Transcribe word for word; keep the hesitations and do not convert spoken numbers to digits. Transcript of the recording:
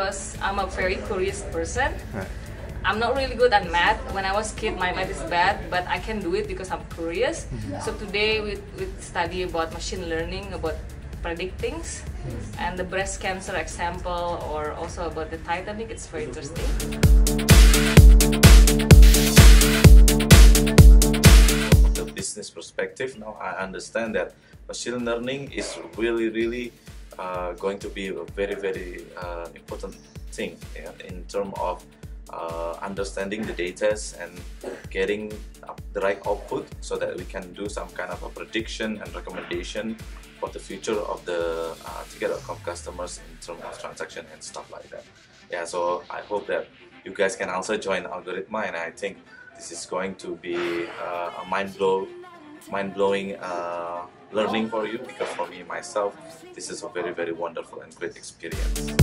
because I'm a very curious person. Right. I'm not really good at math. When I was a kid, my math is bad, but I can do it because I'm curious. Mm-hmm. So today we, we study about machine learning, about predictings, yes. and the breast cancer example, or also about the Titanic. It's very interesting. From the business perspective, now I understand that machine learning is really, really uh, going to be a very, very uh, important thing, yeah, in terms of Uh, understanding the data and getting the right output so that we can do some kind of a prediction and recommendation for the future of the uh, Ticket dot com customers in terms of transaction and stuff like that. Yeah, so I hope that you guys can also join Algoritma, and I think this is going to be uh, a mind blow, mind blowing uh, learning for you, because for me myself, this is a very, very wonderful and great experience.